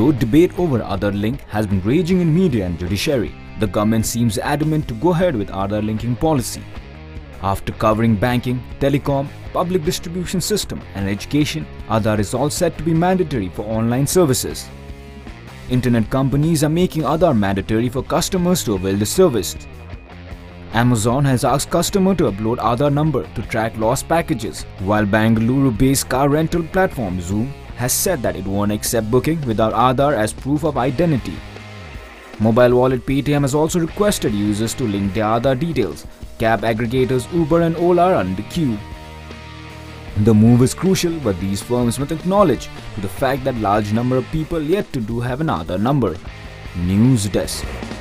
Though debate over Aadhaar link has been raging in media and judiciary, the government seems adamant to go ahead with Aadhaar linking policy. After covering banking, telecom, public distribution system and education, Aadhaar is all set to be mandatory for online services. Internet companies are making Aadhaar mandatory for customers to avail the service. Amazon has asked customers to upload Aadhaar number to track lost packages, while Bangalore-based car rental platform Zoom has said that it won't accept booking without Aadhaar as proof of identity. Mobile wallet Paytm has also requested users to link their Aadhaar details. Cab aggregators Uber and Ola are on the queue. The move is crucial, but these firms must acknowledge to the fact that large number of people yet to do have an Aadhaar number. News Desk.